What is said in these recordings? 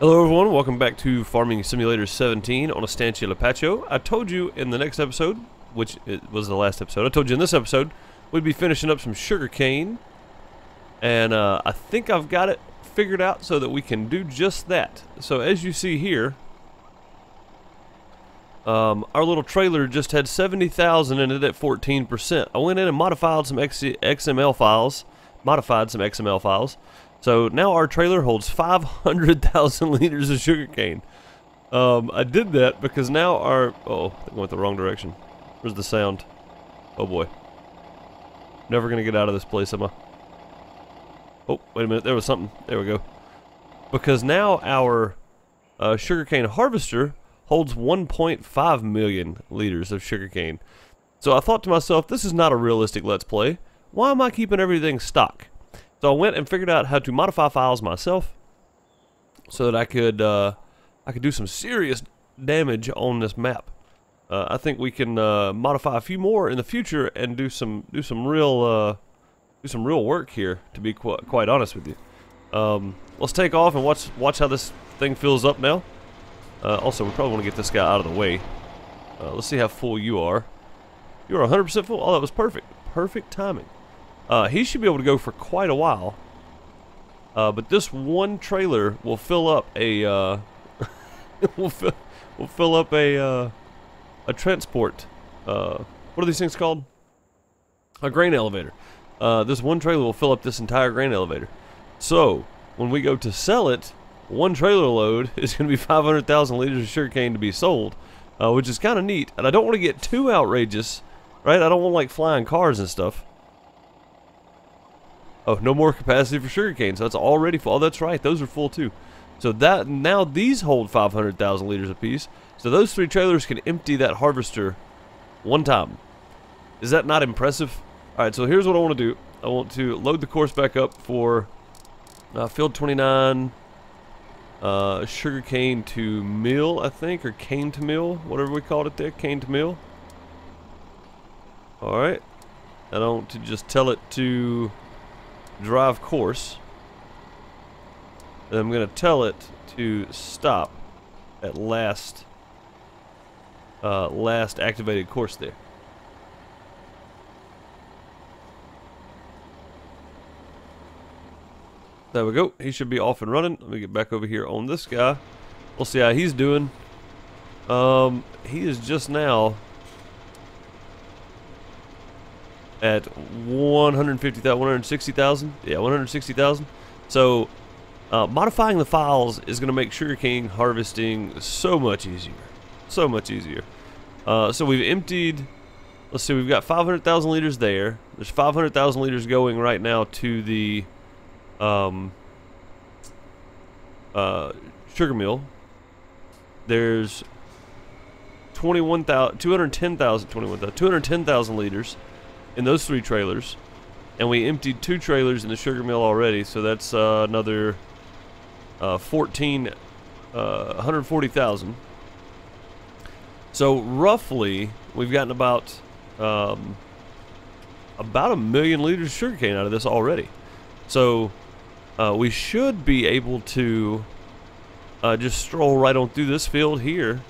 Hello everyone, welcome back to Farming Simulator 17 on Estancia Lapacho. I told you in the next episode, which it was the last episode, I told you in this episode, we'd be finishing up some sugarcane. And I think I've got it figured out so that we can do just that. So as you see here, our little trailer just had 70,000 in it at 14%. I went in and modified some XML files, so now our trailer holds 500,000 liters of sugarcane. I did that because now our... Oh, I went the wrong direction. Where's the sound? Oh boy. Never gonna get out of this place, am I? Oh, wait a minute, there was something. There we go. Because now our sugarcane harvester holds 1.5 million liters of sugarcane. So I thought to myself, this is not a realistic Let's Play. Why am I keeping everything stock? So I went and figured out how to modify files myself so that I could do some serious damage on this map. I think we can modify a few more in the future and do some real work here, to be quite honest with you. Let's take off and watch how this thing fills up now. Also, we probably want to get this guy out of the way. Let's see how full you are. You're 100% full. Oh, that was perfect. Perfect timing. He should be able to go for quite a while, but this one trailer will fill up a a transport. What are these things called? A grain elevator. This one trailer will fill up this entire grain elevator. So when we go to sell it, one trailer load is going to be 500,000 liters of sugarcane to be sold, which is kind of neat. And I don't want to get too outrageous, right? I don't want like flying cars and stuff. Oh, no more capacity for sugarcane, so that's already full. Oh, that's right, those are full too. So that now these hold 500,000 liters apiece. So those three trailers can empty that harvester one time. Is that not impressive? All right, so here's what I want to do. I want to load the course back up for field 29, sugarcane to mill, I think, or cane to mill, whatever we called it there, cane to mill. All right, I want to just tell it to drive course, and I'm going to tell it to stop at last activated course there. There we go. He should be off and running. Let me get back over here on this guy. We'll see how he's doing. He is just now at 150,000, 160,000, yeah, 160,000. So modifying the files is going to make sugarcane harvesting so much easier, so much easier. So we've emptied, let's see, we've got 500,000 liters there. There's 500,000 liters going right now to the sugar mill. There's 210,000 liters in those three trailers, and we emptied two trailers in the sugar mill already, so that's another 140,000. So roughly we've gotten about 1 million liters of sugarcane out of this already. So we should be able to just stroll right on through this field here.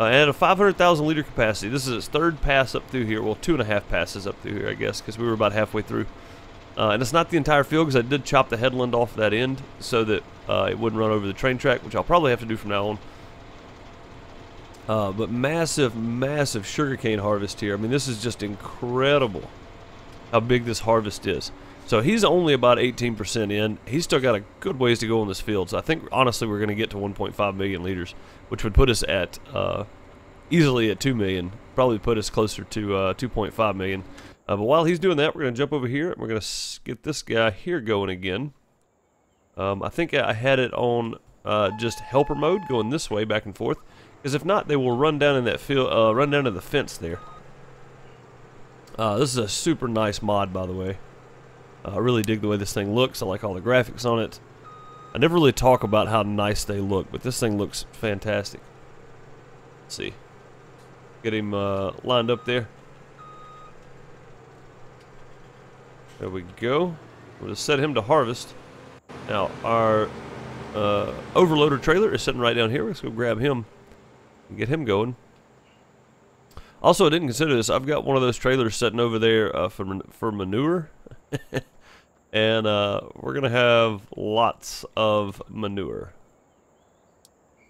At a 500,000 liter capacity, this is its third pass up through here. Well, 2.5 passes up through here, I guess, because we were about halfway through. And it's not the entire field, because I did chop the headland off that end so that it wouldn't run over the train track, which I'll probably have to do from now on. But massive, massive sugarcane harvest here. I mean, this is just incredible how big this harvest is. So he's only about 18% in. He's still got a good ways to go on this field. So I think, honestly, we're going to get to 1.5 million liters, which would put us at easily at 2 million, probably put us closer to 2.5 million. But while he's doing that, we're going to jump over here, and we're going to get this guy here going again. I think I had it on just helper mode, going this way, back and forth. Because if not, they will run down in that field, run down to the fence there. This is a super nice mod, by the way. I really dig the way this thing looks. I like all the graphics on it. I never really talk about how nice they look, but this thing looks fantastic. Let's see. Get him lined up there. There we go. We'll just set him to harvest. Now, our overloader trailer is sitting right down here. Let's go grab him and get him going. Also, I didn't consider this. I've got one of those trailers sitting over there for manure. And we're going to have lots of manure.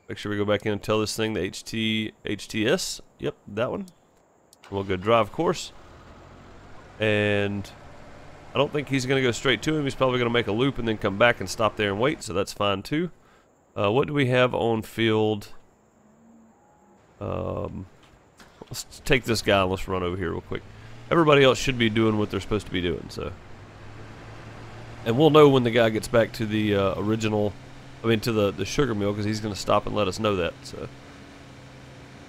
Make sure we go back in and tell this thing the HTS. Yep, that one. We'll go drive course. And I don't think he's going to go straight to him. He's probably going to make a loop and then come back and stop there and wait. So that's fine too. What do we have on field? Let's take this guy and let's run over here real quick. Everybody else should be doing what they're supposed to be doing. So. And we'll know when the guy gets back to the original, I mean to the sugar mill, because he's going to stop and let us know that. So I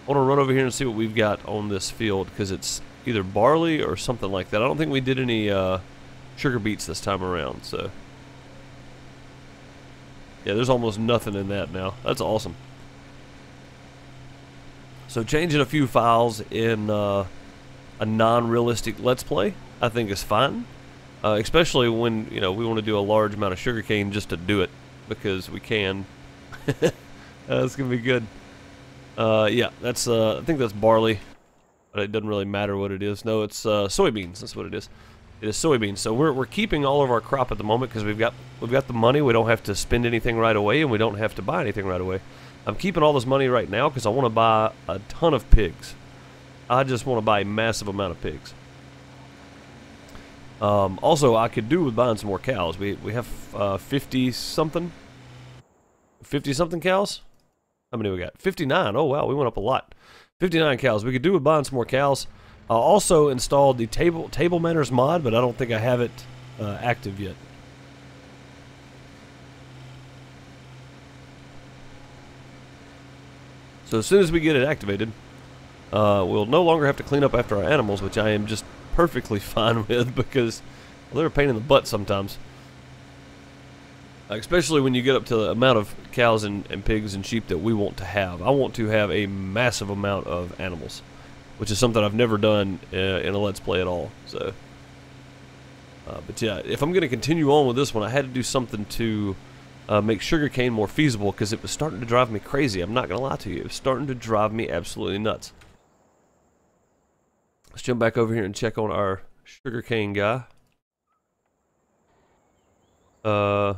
want to run over here and see what we've got on this field, because it's either barley or something like that. I don't think we did any sugar beets this time around. So yeah, there's almost nothing in that now. That's awesome. So changing a few files in a non-realistic Let's Play, I think is fine. Especially when, you know, we want to do a large amount of sugarcane just to do it because we can. That's gonna be good. Yeah, that's I think that's barley, but it doesn't really matter what it is. No, it's soybeans. That's what it is. It is soybeans. So we're keeping all of our crop at the moment because we've got the money. We don't have to spend anything right away, and we don't have to buy anything right away. I'm keeping all this money right now because I want to buy a ton of pigs. I just want to buy a massive amount of pigs. Also, I could do with buying some more cows. We have 50-something cows? How many we got? 59. Oh, wow, we went up a lot. 59 cows. We could do with buying some more cows. I also installed the table manners mod, but I don't think I have it active yet. So as soon as we get it activated, we'll no longer have to clean up after our animals, which I am just perfectly fine with, because they're a pain in the butt sometimes, especially when you get up to the amount of cows and pigs and sheep that we want to have. I want to have a massive amount of animals, which is something I've never done in a Let's Play at all. So but yeah, if I'm going to continue on with this one, I had to do something to make sugarcane more feasible, because it was starting to drive me crazy. I'm not gonna lie to you, it was starting to drive me absolutely nuts. Let's jump back over here and check on our sugarcane guy. Not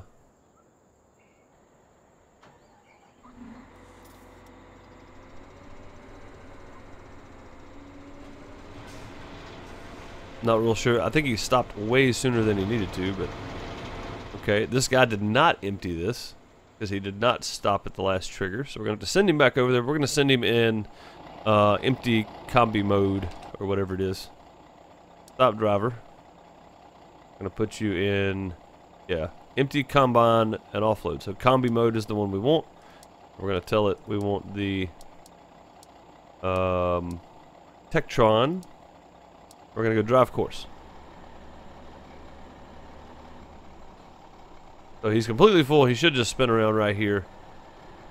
real sure. I think he stopped way sooner than he needed to, but okay. This guy did not empty this because he did not stop at the last trigger. So we're going to have to send him back over there. We're going to send him in empty combi mode, or whatever it is. Stop driver. I'm gonna put you in, yeah, empty combine and offload. So combi mode is the one we want. We're gonna tell it we want the Tectron. We're gonna go drive course. So he's completely full. He should just spin around right here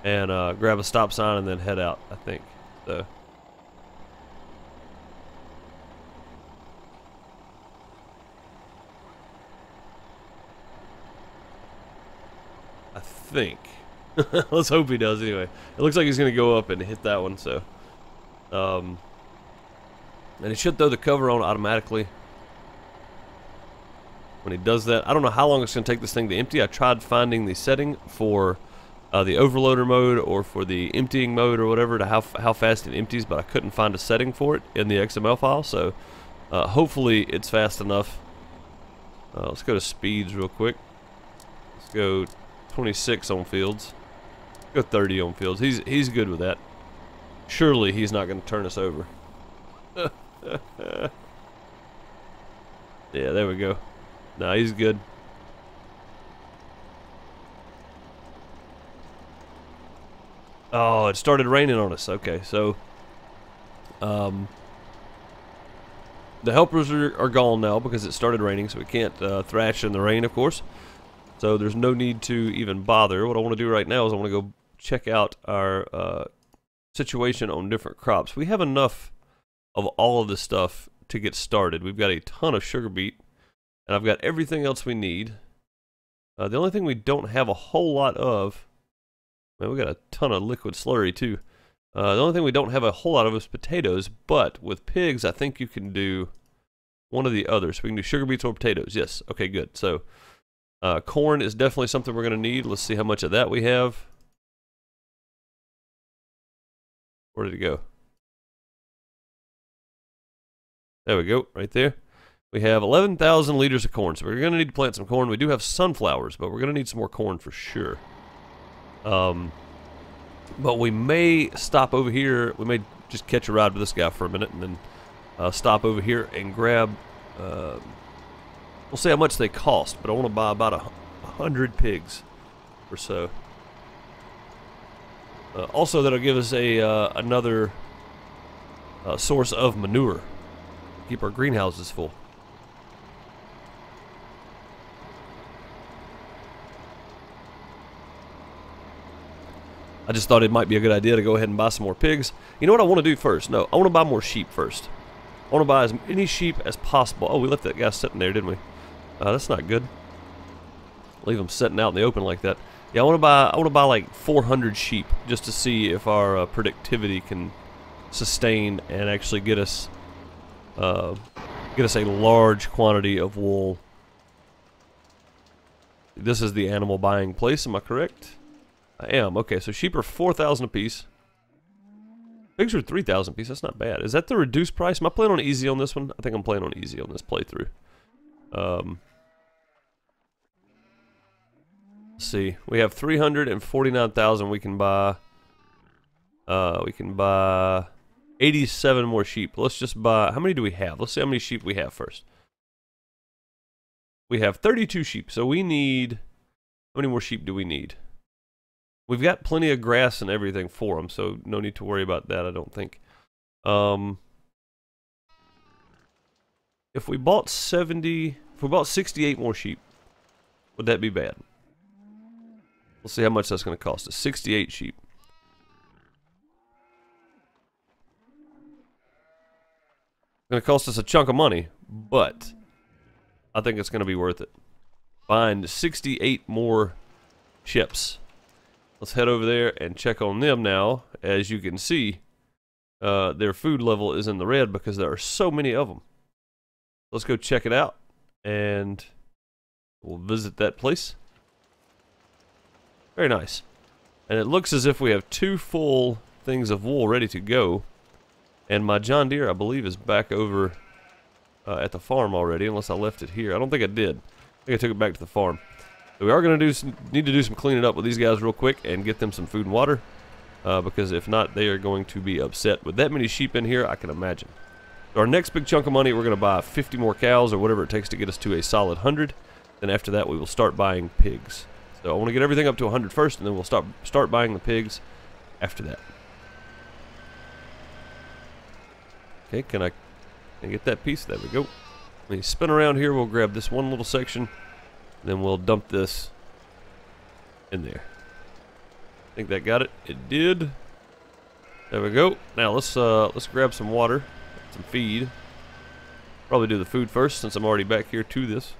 and grab a stop sign and then head out, I think. So think. Let's hope he does anyway. It looks like he's going to go up and hit that one, so. And he should throw the cover on automatically when he does that. I don't know how long it's going to take this thing to empty. I tried finding the setting for the overloader mode or for the emptying mode or whatever, to how fast it empties, but I couldn't find a setting for it in the XML file, so hopefully it's fast enough. Let's go to speeds real quick. Let's go 26 on fields. Go 30 on fields. He's good with that. Surely he's not going to turn us over. Yeah, there we go. Nah, he's good. Oh, it started raining on us. Okay, so the helpers are gone now because it started raining, so we can't thrash in the rain, of course. So there's no need to even bother. What I want to do right now is I want to go check out our situation on different crops. We have enough of all of this stuff to get started. We've got a ton of sugar beet, and I've got everything else we need. The only thing we don't have a whole lot of Man, we got a ton of liquid slurry too. The only thing we don't have a whole lot of is potatoes, but with pigs, I think you can do one or the other. So we can do sugar beets or potatoes. Yes. Okay, good. So corn is definitely something we're going to need. Let's see how much of that we have. Where did it go? There we go, right there. We have 11,000 liters of corn, so we're going to need to plant some corn. We do have sunflowers, but we're going to need some more corn for sure. But we may stop over here. We may just catch a ride with this guy for a minute and then stop over here and grab... we'll see how much they cost, but I want to buy about 100 pigs or so. Also, that'll give us a another source of manure. Keep our greenhouses full. I just thought it might be a good idea to go ahead and buy some more pigs. You know what I want to do first? No, I want to buy more sheep first. I want to buy as many sheep as possible. Oh, we left that guy sitting there, didn't we? That's not good. Leave him sitting out in the open like that. Yeah, I want to buy like 400 sheep just to see if our productivity can sustain and actually get us a large quantity of wool. This is the animal buying place, am I correct? I am. Okay, so sheep are 4,000 apiece. Pigs are 3,000 apiece. That's not bad. Is that the reduced price? Am I playing on easy on this one? I think I'm playing on easy on this playthrough. Let's see, we have 349,000 we can buy. We can buy 87 more sheep. Let's just buy, how many do we have? Let's see how many sheep we have first. We have 32 sheep, so we need, how many more sheep do we need? We've got plenty of grass and everything for them, so no need to worry about that, I don't think. If we bought 68 more sheep, would that be bad? We'll see how much that's going to cost us. 68 sheep. It's going to cost us a chunk of money, but I think it's going to be worth it. Find 68 more chips. Let's head over there and check on them now. As you can see, their food level is in the red because there are so many of them. Let's go check it out, and we'll visit that place. Very nice. And it looks as if we have two full things of wool ready to go. And my John Deere, I believe, is back over at the farm already, unless I left it here. I don't think I did. I think I took it back to the farm. So we are going to need to do some cleaning up with these guys real quick and get them some food and water. Because if not, they are going to be upset. With that many sheep in here, I can imagine. Our next big chunk of money, we're going to buy 50 more cows or whatever it takes to get us to a solid 100. Then after that, we will start buying pigs. So I want to get everything up to 100 first, and then we'll start buying the pigs after that. Okay, can I get that piece? There we go. Let me spin around here. We'll grab this one little section, and then we'll dump this in there. I think that got it. It did. There we go. Now let's grab some water, some feed. Probably do the food first since I'm already back here to this.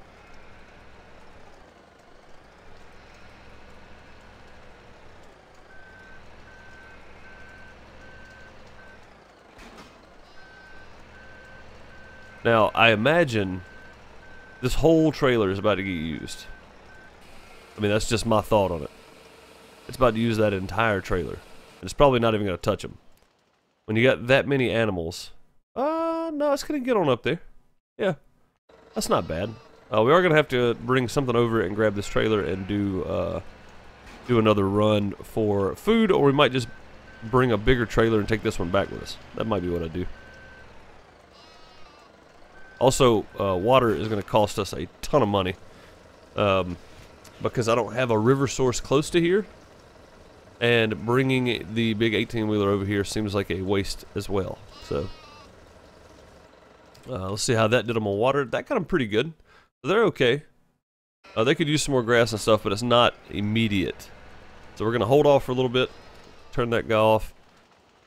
Now, I imagine this whole trailer is about to get used. I mean, that's just my thought on it. It's about to use that entire trailer. And it's probably not even going to touch them. When you got that many animals... no, it's going to get on up there. Yeah, that's not bad. We are going to have to bring something over and grab this trailer and do another run for food, or we might just bring a bigger trailer and take this one back with us. That might be what I do. Also, water is going to cost us a ton of money because I don't have a river source close to here, and bringing the big 18-wheeler over here seems like a waste as well. So, let's see how that did them on water. That got them pretty good. They're okay. They could use some more grass and stuff, but it's not immediate. So we're going to hold off for a little bit, turn that guy off,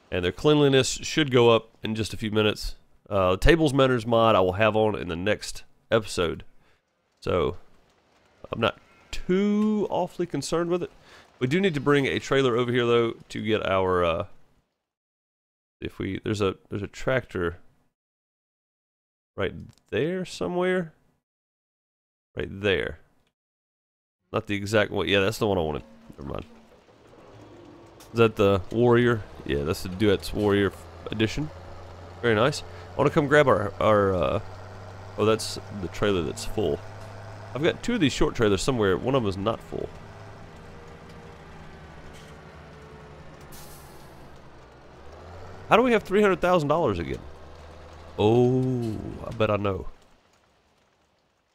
and their cleanliness should go up in just a few minutes. The tables manners mod I will have on in the next episode, so I'm not too awfully concerned with it. We do need to bring a trailer over here though to get our there's a tractor right there somewhere. Right there. Not the exact one. Yeah, that's the one I wanted. Never mind. Is that the Warrior? Yeah, that's the Deutz Warrior edition. Very nice. I want to come grab our oh, that's the trailer that's full. I've got two of these short trailers somewhere. One of them is not full. How do we have $300,000 again? Oh, I bet I know.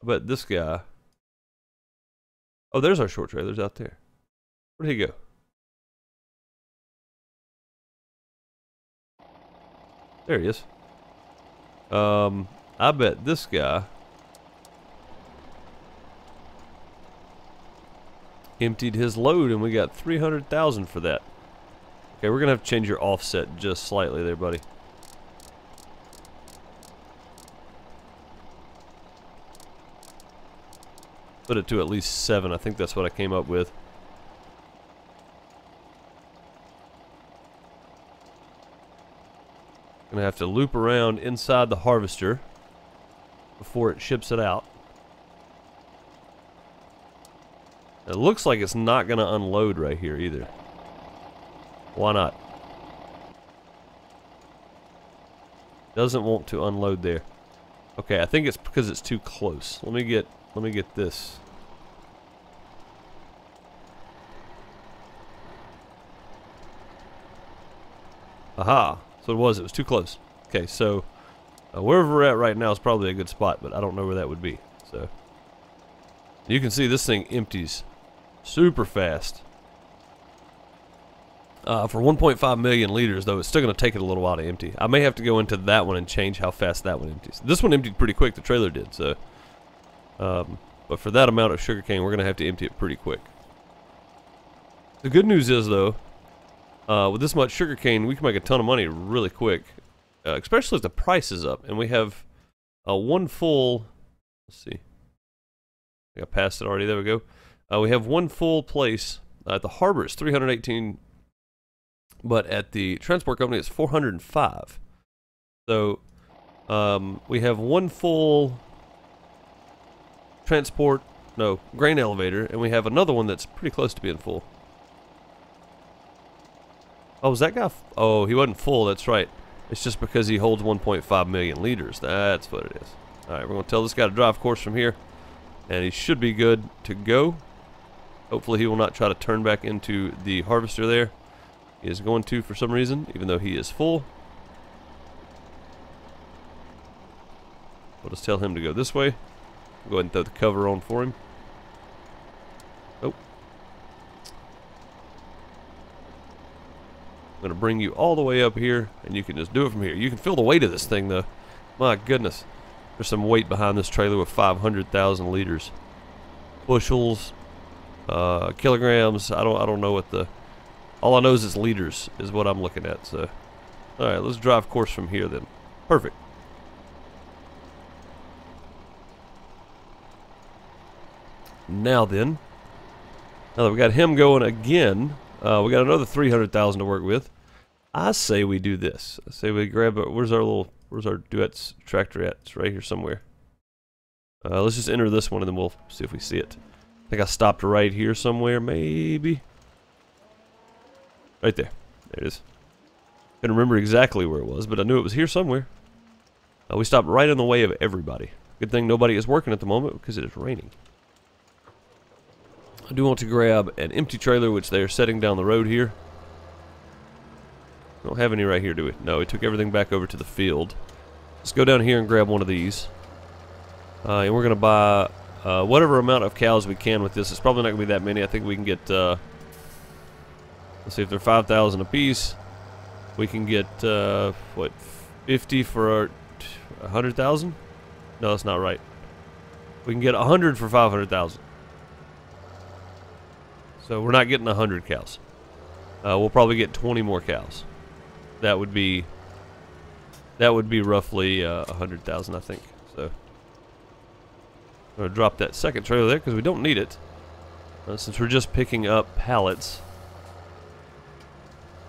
I bet this guy. Oh, there's our short trailers out there. Where'd he go? There he is. I bet this guy emptied his load and we got 300,000 for that. Okay, we're gonna have to change your offset just slightly there, buddy. Put it to at least 7. I think that's what I came up with. Gonna have to loop around inside the harvester before it ships it out. It looks like it's not gonna unload right here either. Why not? Doesn't want to unload there. Okay, I think it's because it's too close. Let me get this. Aha. So it was too close. Okay, so wherever we're at right now is probably a good spot, but I don't know where that would be. So you can see this thing empties super fast. For 1.5 million liters, though, it's still going to take it a little while to empty. I may have to go into that one and change how fast that one empties. This one emptied pretty quick, the trailer did, so. But for that amount of sugarcane, we're going to have to empty it pretty quick. The good news is, though, with this much sugarcane, we can make a ton of money really quick, especially if the price is up. And we have one full. Let's see. I think I passed it already. There we go. We have one full place at the harbor. It's 318, but at the transport company, it's 405. So we have one full grain elevator, and we have another one that's pretty close to being full. Oh, was that guy? Oh, he wasn't full, that's right. It's just because he holds 1.5 million liters. That's what it is. Alright, we're going to tell this guy to drive course from here. And he should be good to go. Hopefully he will not try to turn back into the harvester there. He is going to for some reason, even though he is full. We'll just tell him to go this way. We'll go ahead and throw the cover on for him. I'm going to bring you all the way up here, and you can just do it from here. You can feel the weight of this thing, though. My goodness. There's some weight behind this trailer with 500,000 liters. Bushels, kilograms, I don't know what the... All I know is it's liters, is what I'm looking at, so... Alright, let's drive course from here, then. Perfect. Now, then. Now that we got him going again... we got another 300,000 to work with. I say we do this. I say we grab a, where's our Deutz tractor at? It's right here somewhere. Let's just enter this one and then we'll see if we see it. I think I stopped right here somewhere, maybe. Right there. There it is. Couldn't remember exactly where it was, but I knew it was here somewhere. We stopped right in the way of everybody. Good thing nobody is working at the moment because it is raining. I do want to grab an empty trailer, which they are setting down the road here. We don't have any right here, do we? No, we took everything back over to the field. Let's go down here and grab one of these. And we're going to buy whatever amount of cows we can with this. It's probably not going to be that many. I think we can get... let's see if they're 5,000 apiece. We can get, 50 for our 100,000? No, that's not right. We can get 100 for 500,000. So we're not getting 100 cows. We'll probably get 20 more cows. That would be roughly 100,000, I think. So I'm gonna drop that second trailer there because we don't need it. Since we're just picking up pallets,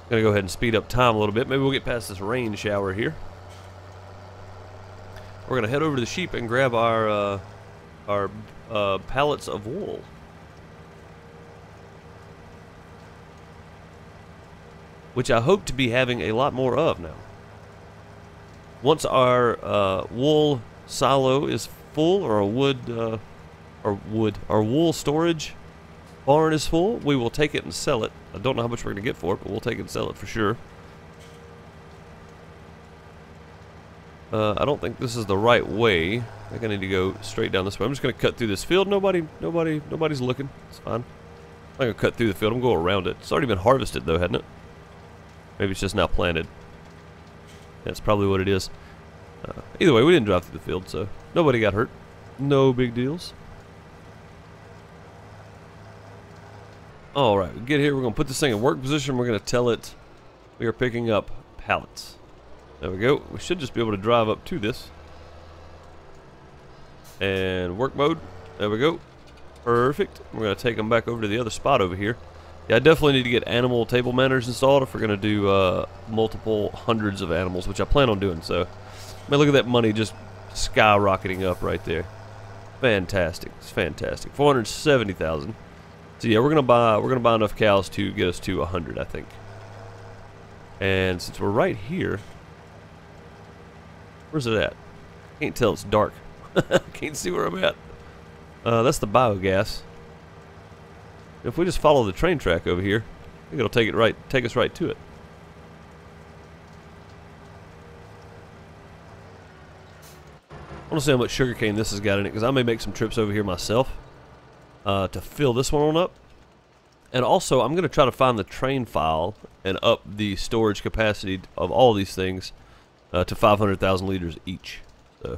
I'm going to go ahead and speed up time a little bit. Maybe we'll get past this rain shower here. We're going to head over to the sheep and grab our pallets of wool. Which I hope to be having a lot more of now. Once our wool silo is full, or our wool storage barn is full, we will take it and sell it. I don't know how much we're going to get for it, but we'll take it and sell it for sure. I don't think this is the right way. I think I need to go straight down this way. I'm just going to cut through this field. Nobody's looking. It's fine. I'm going to cut through the field. I'm going to go around it. It's already been harvested though, hadn't it? Maybe it's just now planted. That's probably what it is. Either way, we didn't drive through the field, so nobody got hurt. No big deals. Alright, we get here, we're going to put this thing in work position, we're going to tell it we are picking up pallets. There we go. We should just be able to drive up to this. And work mode. There we go. Perfect. We're going to take them back over to the other spot over here. Yeah, I definitely need to get animal table manners installed if we're going to do multiple hundreds of animals, which I plan on doing, so. Man, look at that money just skyrocketing up right there. Fantastic. It's fantastic. 470,000. So yeah, we're gonna buy enough cows to get us to 100, I think. And since we're right here, where's it at? Can't tell, it's dark. Can't see where I'm at. That's the biogas. If we just follow the train track over here, I think it'll take us right to it. I want to see how much sugarcane this has got in it, because I may make some trips over here myself. To fill this one on up. And also, I'm going to try to find the train file and up the storage capacity of all these things to 500,000 liters each. So,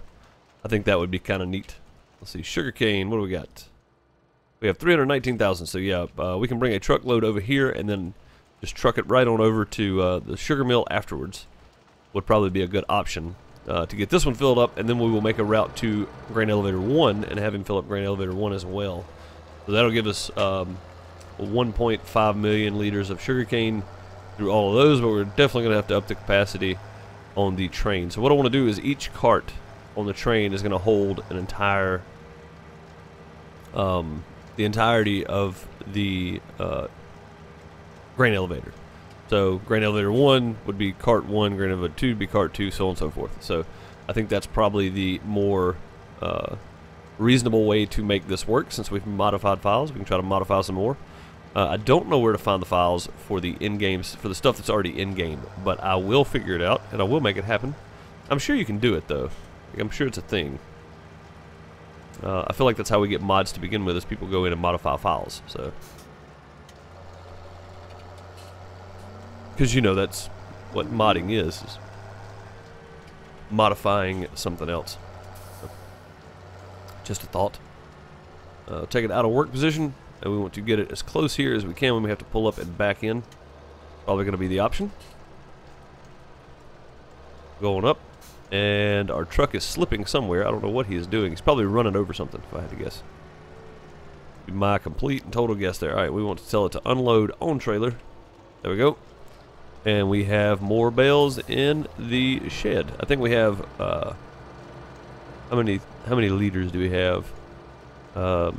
I think that would be kind of neat. Let's see, sugarcane, what do we got? We have 319,000, so yeah, we can bring a truckload over here and then just truck it right on over to the sugar mill afterwards. Would probably be a good option to get this one filled up, and then we will make a route to Grain Elevator 1 and have him fill up Grain Elevator 1 as well. So that'll give us 1.5 million liters of sugarcane through all of those, but we're definitely going to have to up the capacity on the train. So what I want to do is each cart on the train is going to hold an entire, the entirety of the grain elevator. So Grain Elevator 1 would be cart 1, Grain Elevator 2 would be cart 2, so on and so forth. So I think that's probably the more... reasonable way to make this work. Since we've modified files, we can try to modify some more. I don't know where to find the files for the in-game, for the stuff that's already in-game, but I will figure it out and I will make it happen. I'm sure you can do it though. Like, I'm sure it's a thing. I feel like that's how we get mods to begin with, is people go in and modify files. So, because you know that's what modding is modifying something else. Just a thought. Take it out of work position, and we want to get it as close here as we can when we have to pull up and back in. Probably going to be the option. Going up, and our truck is slipping somewhere. I don't know what he is doing. He's probably running over something, if I had to guess. My complete and total guess there. Alright, we want to tell it to unload on trailer. There we go. And we have more bales in the shed. I think we have... How many liters do we have? Total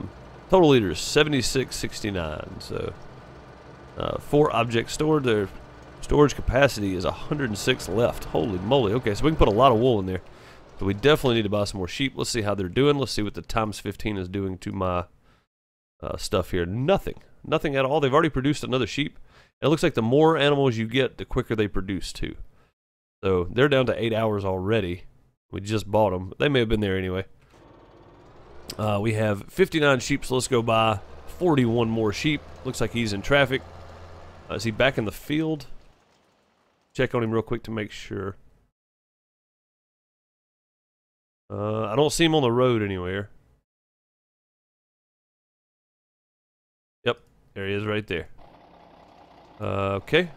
liters, 7669. So 4 objects stored. Their storage capacity is 106 left. Holy moly. Okay, so we can put a lot of wool in there. But we definitely need to buy some more sheep. Let's see how they're doing. Let's see what the times 15 is doing to my stuff here. Nothing. Nothing at all. They've already produced another sheep. It looks like the more animals you get, the quicker they produce too. So they're down to 8 hours already. We just bought them. They may have been there anyway. We have 59 sheep, so let's go buy 41 more sheep. Looks like he's in traffic. Is he back in the field? Check on him real quick to make sure. I don't see him on the road anywhere. Yep, there he is right there. Okay.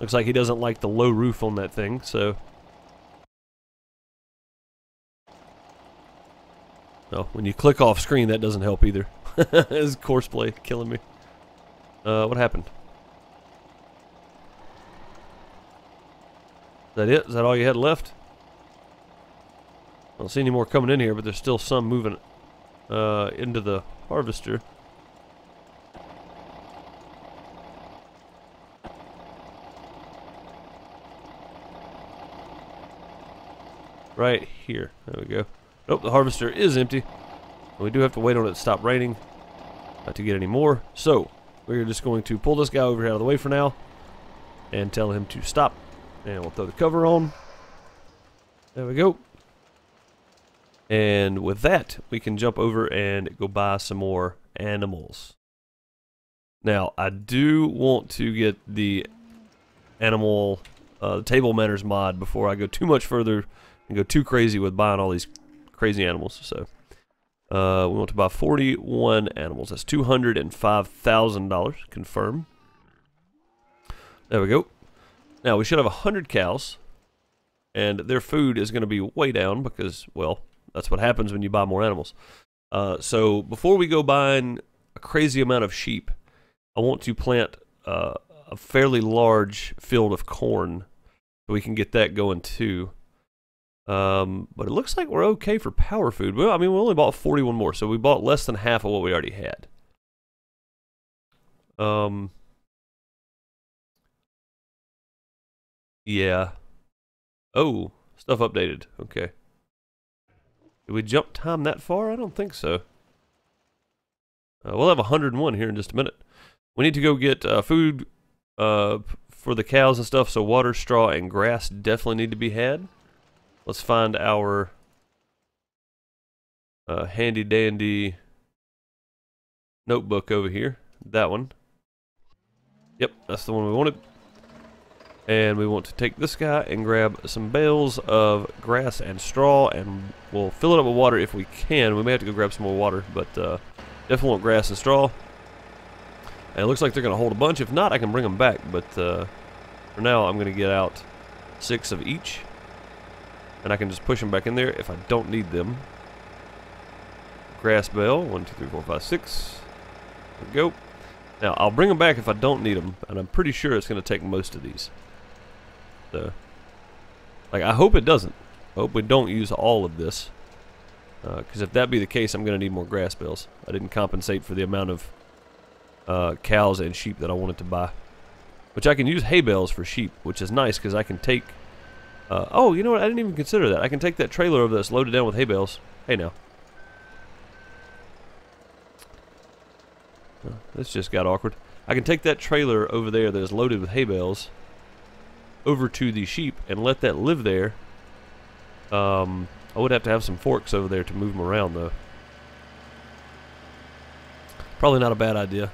Looks like he doesn't like the low roof on that thing, so No, when you click off screen, that doesn't help either. This course play killing me. What happened? Is that it? Is that all you had left? I don't see any more coming in here, but there's still some moving into the harvester. Right here. There we go. Nope, the harvester is empty. And we do have to wait on it to stop raining. Not to get any more. So, we're just going to pull this guy over here out of the way for now. And tell him to stop. And we'll throw the cover on. There we go. And with that, we can jump over and go buy some more animals. Now, I do want to get the animal table manners mod before I go too much further and go too crazy with buying all these crazy animals. So we want to buy 41 animals. That's $205,000. Confirm. There we go. Now we should have 100 cows, and their food is going to be way down because, well, that's what happens when you buy more animals. So before we go buying a crazy amount of sheep, I want to plant a fairly large field of corn so we can get that going too. But it looks like we're okay for power food. Well, I mean, we only bought 41 more, so we bought less than half of what we already had. Yeah. Oh, stuff updated. Okay. Did we jump time that far? I don't think so. We'll have 101 here in just a minute. We need to go get food for the cows and stuff, so water, straw, and grass definitely need to be had. Let's find our handy dandy notebook over here. That one. Yep, that's the one we wanted. And we want to take this guy and grab some bales of grass and straw, and we'll fill it up with water if we can. We may have to go grab some more water, but definitely want grass and straw. And it looks like they're going to hold a bunch. If not, I can bring them back, but for now I'm going to get out 6 of each. And I can just push them back in there if I don't need them. Grass bale. 1, 2, 3, 4, 5, 6. There we go. Now, I'll bring them back if I don't need them. And I'm pretty sure it's going to take most of these. So, like, I hope it doesn't. I hope we don't use all of this. Because if that be the case, I'm going to need more grass bales. I didn't compensate for the amount of cows and sheep that I wanted to buy. Which I can use hay bales for sheep, which is nice because I can take... oh, you know what? I didn't even consider that. I can take that trailer over that's loaded down with hay bales. Hey, now. Oh, this just got awkward. I can take that trailer over there that is loaded with hay bales over to the sheep and let that live there. I would have to have some forks over there to move them around, though. Probably not a bad idea.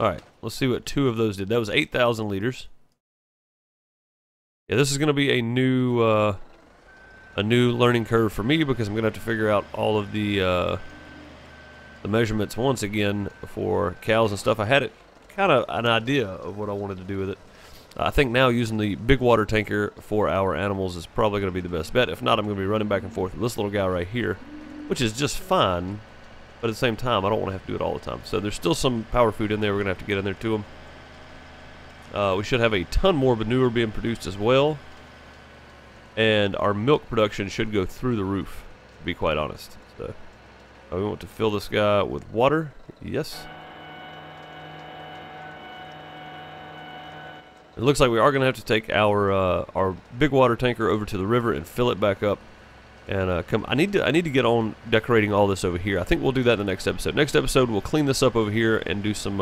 Alright, let's see what 2 of those did. That was 8,000 liters. Yeah, this is going to be a new learning curve for me because I'm going to have to figure out all of the measurements once again for cows and stuff. I had it kind of an idea of what I wanted to do with it. I think now using the big water tanker for our animals is probably going to be the best bet. If not, I'm going to be running back and forth with this little guy right here, which is just fine. But at the same time, I don't want to have to do it all the time. So there's still some power food in there. We're going to have to get in there to them. We should have a ton more manure being produced as well. And our milk production should go through the roof, to be quite honest. So we want to fill this guy with water. Yes. It looks like we are going to have to take our big water tanker over to the river and fill it back up. And I need to get on decorating all this over here. I think we'll do that in the next episode. Next episode, we'll clean this up over here and do some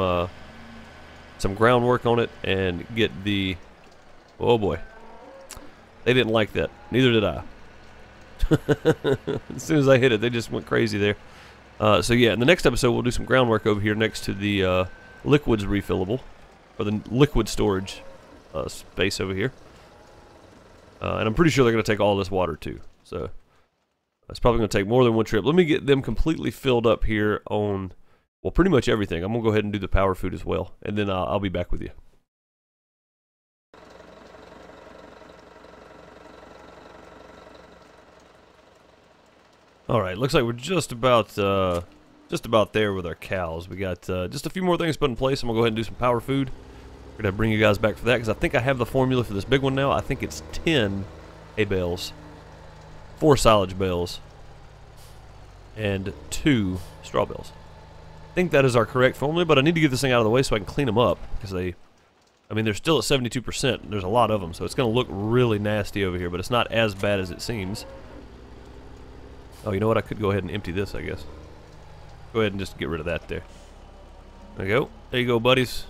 groundwork on it and get the... Oh boy, they didn't like that. Neither did I. As soon as I hit it, they just went crazy there. So yeah, in the next episode, we'll do some groundwork over here next to the liquids refillable, or the liquid storage space over here. And I'm pretty sure they're going to take all this water too. So. It's probably going to take more than one trip. Let me get them completely filled up here on, well, pretty much everything. I'm going to go ahead and do the power food as well, and then I'll be back with you. Alright, looks like we're just about there with our cows. We got just a few more things put in place. I'm going to go ahead and do some power food. We're going to bring you guys back for that, because I think I have the formula for this big one now. I think it's 10 hay bales, 4 silage bales, and 2 straw bales. I think that is our correct formula, but I need to get this thing out of the way so I can clean them up, because they're still at 72%, and there's a lot of them, so it's going to look really nasty over here, but it's not as bad as it seems. Oh, you know what? I could go ahead and empty this, I guess. Go ahead and just get rid of that there. There you go. There you go, buddies.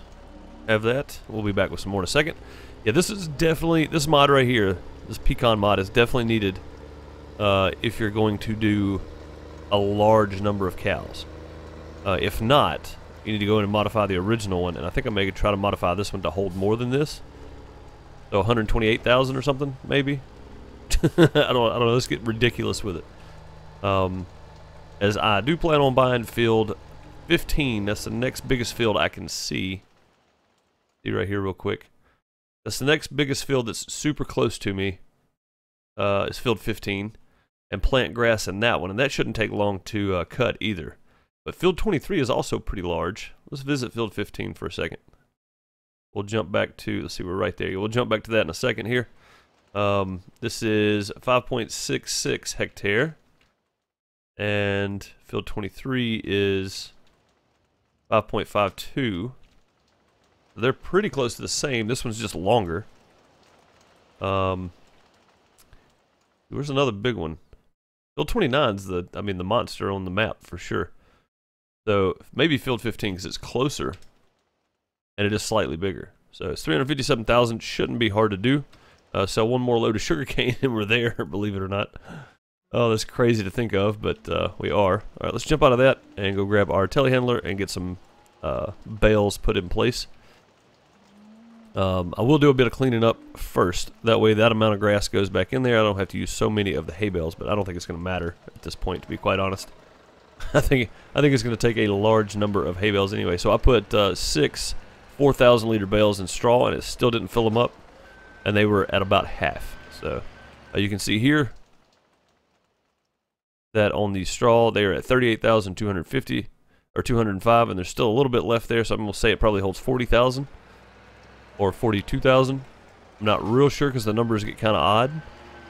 Have that. We'll be back with some more in a second. Yeah, this mod right here, this pecan mod is definitely needed if you're going to do a large number of cows. If not, you need to go in and modify the original one, and I think I may try to modify this one to hold more than this. So 128,000 or something, maybe? I don't know, let's get ridiculous with it. As I do plan on buying field 15, that's the next biggest field I can see. See right here real quick. That's the next biggest field that's super close to me, is field 15, and plant grass in that one, and that shouldn't take long to cut either. But field 23 is also pretty large. Let's visit field 15 for a second. We'll jump back to, let's see, we're right there. We'll jump back to that in a second here. This is 5.66 hectare. And field 23 is 5.52. They're pretty close to the same. This one's just longer. Where's another big one? Field 29 is the monster on the map for sure. So maybe field 15 because it's closer and it is slightly bigger. So it's 357,000, shouldn't be hard to do. Sell one more load of sugarcane and we're there, believe it or not. Oh, that's crazy to think of, but we are. Alright, let's jump out of that and go grab our telehandler and get some bales put in place. I will do a bit of cleaning up first. That way that amount of grass goes back in there. I don't have to use so many of the hay bales, but I don't think it's going to matter at this point, to be quite honest. I think it's going to take a large number of hay bales anyway. So I put 6 4,000-liter bales in straw, and it still didn't fill them up, and they were at about half. So you can see here that on the straw they are at 38,250 or 205, and there's still a little bit left there. So I'm going to say it probably holds 40,000 or 42,000. I'm not real sure because the numbers get kind of odd.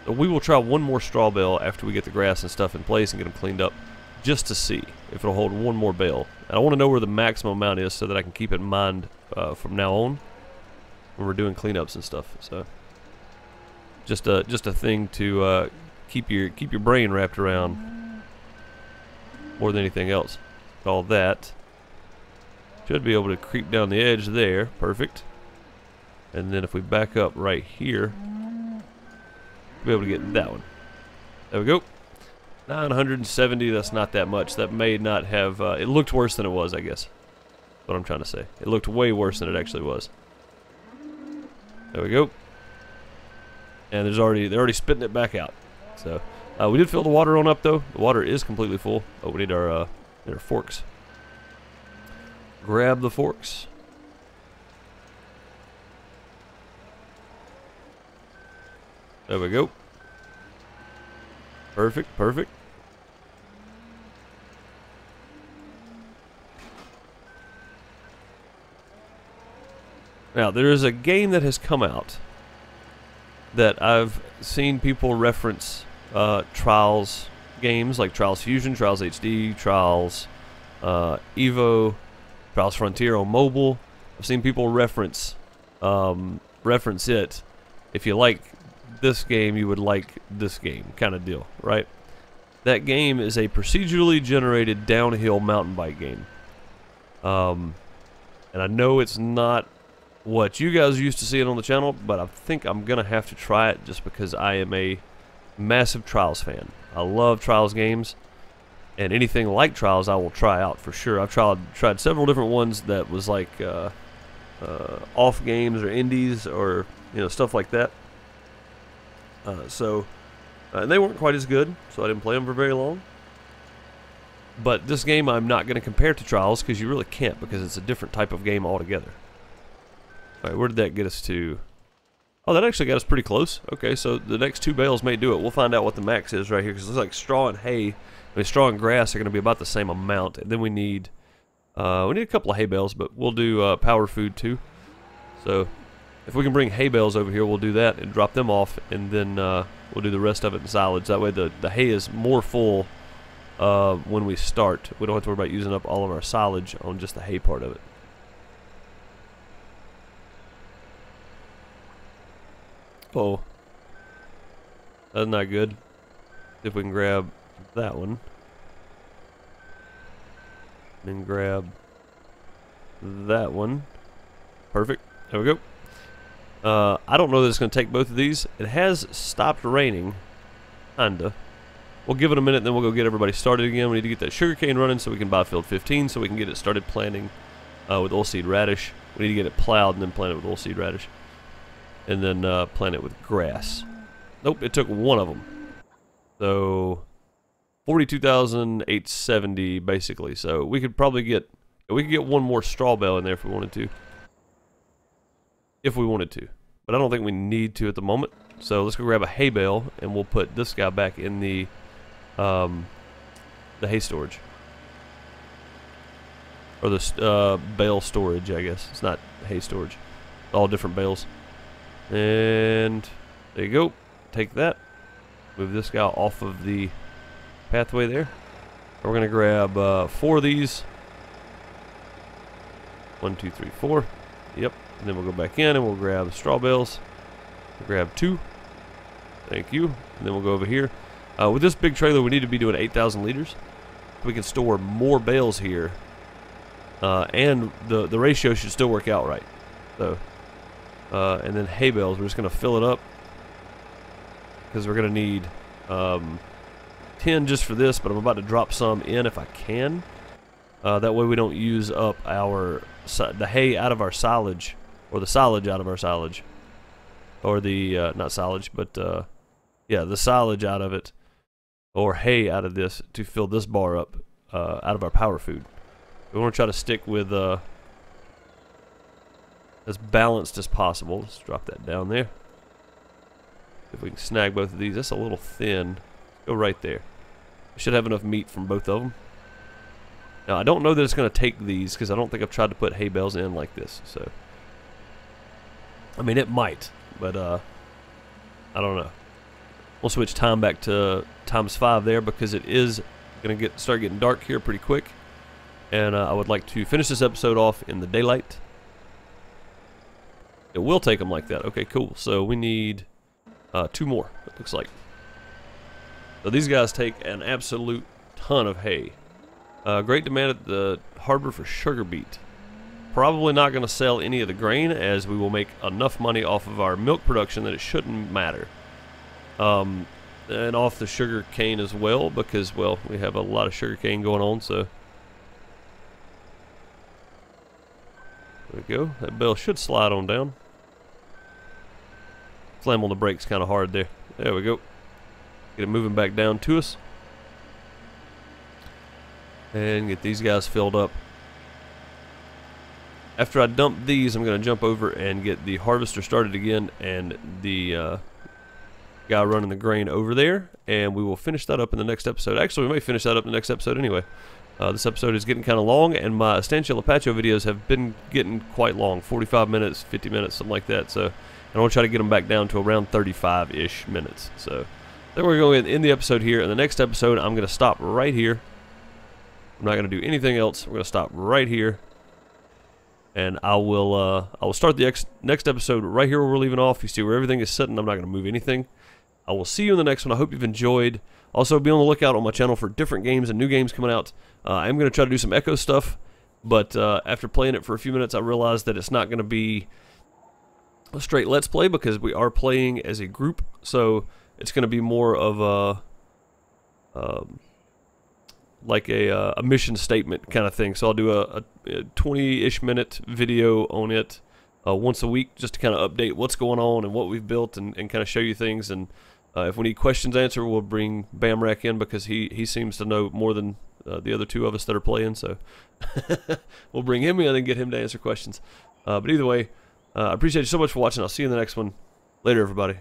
But we will try one more straw bale after we get the grass and stuff in place and get them cleaned up, just to see if it'll hold one more bale. And I want to know where the maximum amount is so that I can keep it in mind from now on when we're doing cleanups and stuff. So just a thing to keep your brain wrapped around more than anything else. All that should be able to creep down the edge there, perfect. And then if we back up right here, we'll be able to get that one. There we go. 970, that's not that much. That may not have, it looked worse than it was, I guess. That's what I'm trying to say. It looked way worse than it actually was. There we go. And they're already spitting it back out. So, we did fill the water on up though. The water is completely full. Oh, we need our forks. Grab the forks. There we go. Perfect, perfect. Now, there is a game that has come out that I've seen people reference Trials games like Trials Fusion, Trials HD, Trials Evo, Trials Frontier on mobile. I've seen people reference it. If you like this game, you would like this game kind of deal, right? That game is a procedurally generated downhill mountain bike game. And I know it's not what you guys used to see it on the channel, but I think I'm gonna have to try it just because I am a massive Trials fan. I love Trials games, and anything like Trials I will try out for sure. I've tried several different ones that was like off games or indies or, you know, stuff like that. And they weren't quite as good, so I didn't play them for very long. But this game I'm not going to compare to Trials, because you really can't, because it's a different type of game altogether. Alright, where did that get us to? Oh, that actually got us pretty close. Okay, so the next two bales may do it. We'll find out what the max is right here, because it looks like straw and hay, I mean, straw and grass are going to be about the same amount. And then we need a couple of hay bales, but we'll do power food too. So if we can bring hay bales over here, we'll do that and drop them off, and then we'll do the rest of it in silage. That way the hay is more full when we start. We don't have to worry about using up all of our silage on just the hay part of it. Oh, that's not good. If we can grab that one, then grab that one. Perfect. There we go. I don't know that it's going to take both of these. It has stopped raining, kinda. We'll give it a minute, then we'll go get everybody started again. We need to get that sugarcane running so we can buy field 15, so we can get it started planting with oilseed radish. We need to get it plowed and then plant it with oilseed radish, and then plant it with grass. Nope, it took one of them. So 42,870 basically. So we could probably get one more straw bale in there if we wanted to. If we wanted to, but I don't think we need to at the moment. So let's go grab a hay bale, and we'll put this guy back in the hay storage, or the bale storage, I guess. It's not hay storage. All different bales. And there you go. Take that. Move this guy off of the pathway there. And we're gonna grab 4 of these. 1, 2, 3, 4. Yep. And then we'll go back in and we'll grab straw bales. We'll grab 2. Thank you. And then we'll go over here. With this big trailer, we need to be doing 8,000 liters. We can store more bales here. And the ratio should still work out right. So, and then hay bales. We're just going to fill it up, because we're going to need 10 just for this, but I'm about to drop some in if I can. That way we don't use up our the hay out of our silage, or the silage out of our silage, or the not silage, but yeah, the silage out of it, or hay out of this, to fill this bar up out of our power food. We want to try to stick with as balanced as possible. Let's drop that down there. If we can snag both of these, that's a little thin. Go right there. We should have enough meat from both of them. Now, I don't know that it's going to take these, because I don't think I've tried to put hay bales in like this, so. I mean, it might, but I don't know. We'll switch time back to times 5 there, because it is going to start getting dark here pretty quick. And I would like to finish this episode off in the daylight. It will take them like that. Okay, cool. So we need 2 more, it looks like. So these guys take an absolute ton of hay. Great demand at the harbor for sugar beet. Probably not going to sell any of the grain, as we will make enough money off of our milk production that it shouldn't matter. And off the sugar cane as well, because, well, we have a lot of sugar cane going on, so. There we go. That bale should slide on down. Slam on the brakes kind of hard there. There we go. Get it moving back down to us. And get these guys filled up. After I dump these, I'm going to jump over and get the harvester started again, and the guy running the grain over there, and we will finish that up in the next episode. Actually, we may finish that up in the next episode anyway. This episode is getting kind of long, and my Estancia Lapacho videos have been getting quite long, 45 minutes, 50 minutes, something like that. So, and I want to try to get them back down to around 35-ish minutes. So then we're going to end the episode here. In the next episode, I'm going to stop right here. I'm not going to do anything else. We're going to stop right here. And I will start the next episode right here where we're leaving off. You see where everything is sitting. I'm not going to move anything. I will see you in the next one. I hope you've enjoyed. Also, be on the lookout on my channel for different games and new games coming out. I'm going to try to do some Echo stuff. But after playing it for a few minutes, I realized that it's not going to be a straight Let's Play, because we are playing as a group. So it's going to be more of a... like a mission statement kind of thing. So I'll do a 20-ish minute video on it once a week, just to kind of update what's going on and what we've built, and kind of show you things. And if we need questions answered, we'll bring Bamrack in, because he seems to know more than the other two of us that are playing. So we'll bring him in and get him to answer questions. But either way, I appreciate you so much for watching. I'll see you in the next one. Later, everybody.